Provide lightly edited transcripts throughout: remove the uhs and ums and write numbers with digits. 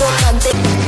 importante.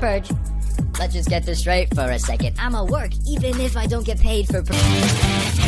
Purge. Let's just get this straight for a second. I'ma work even if I don't get paid for purge.